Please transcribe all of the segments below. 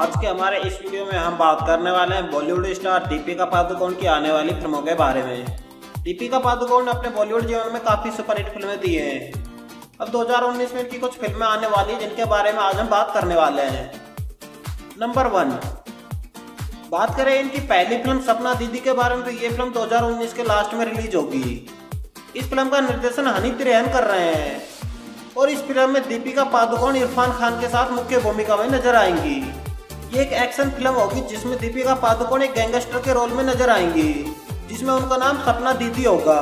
आज के हमारे इस वीडियो में हम बात करने वाले हैं बॉलीवुड स्टार दीपिका पादुकोण की आने वाली फिल्मों के बारे में। दीपिका पादुकोण ने अपने बॉलीवुड जीवन में काफ़ी सुपरहिट फिल्में दी हैं। अब 2019 में इनकी कुछ फिल्में आने वाली हैं जिनके बारे में आज हम बात करने वाले हैं। नंबर 1, बात करें इनकी पहली फिल्म सपना दीदी के बारे में तो ये फिल्म 2019 के लास्ट में रिलीज होगी। इस फिल्म का निर्देशन हनी त्रयन कर रहे हैं और इस फिल्म में दीपिका पादुकोण इरफान खान के साथ मुख्य भूमिका में नजर आएंगी। ये एक एक्शन फिल्म होगी जिसमें दीपिका पादुकोण एक गैंगस्टर के रोल में नजर आएंगी, जिसमें उनका नाम सपना दीदी होगा।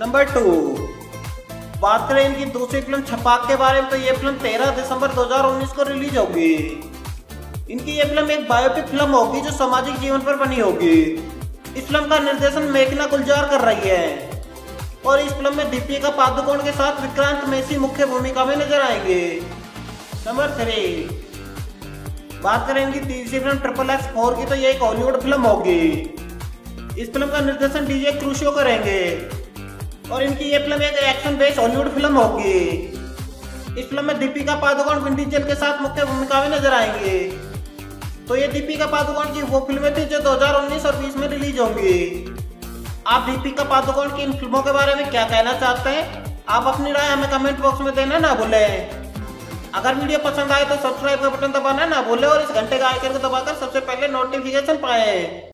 नंबर 2, बात करें इनकी दूसरी फिल्म छपाक के बारे में तो ये फिल्म 13 दिसंबर 2019 को रिलीज होगी। इनकी ये फिल्म एक बायोपिक फिल्म होगी जो सामाजिक जीवन पर बनी होगी। इस फिल्म का निर्देशन मेघना गुलजार कर रही है और इस फिल्म में दीपिका पादुकोण के साथ विक्रांत मैसी मुख्य भूमिका में नजर आएंगे। नंबर 3, बात करें इनकी तीसरी फिल्म XXX4 की तो ये एक हॉलीवुड फिल्म होगी। इस फिल्म का निर्देशन डीजे क्रूशो करेंगे और इनकी ये फिल्म एक एक्शन बेस्ड हॉलीवुड फिल्म होगी। इस फिल्म में दीपिका पादुकोण विन डीजल के साथ मुख्य भूमिका में नजर आएंगे। तो ये दीपिका पादुकोण की वो फिल्में थी जो 2019 और 20 में रिलीज होंगी। आप दीपिका पादुकोण की इन फिल्मों के बारे में क्या कहना चाहते हैं? आप अपनी राय हमें कमेंट बॉक्स में देना ना भूलें। अगर वीडियो पसंद आए तो सब्सक्राइब का बटन दबाना ना भूलें और इस घंटे का आइकन को दबाकर सबसे पहले नोटिफिकेशन पाएं।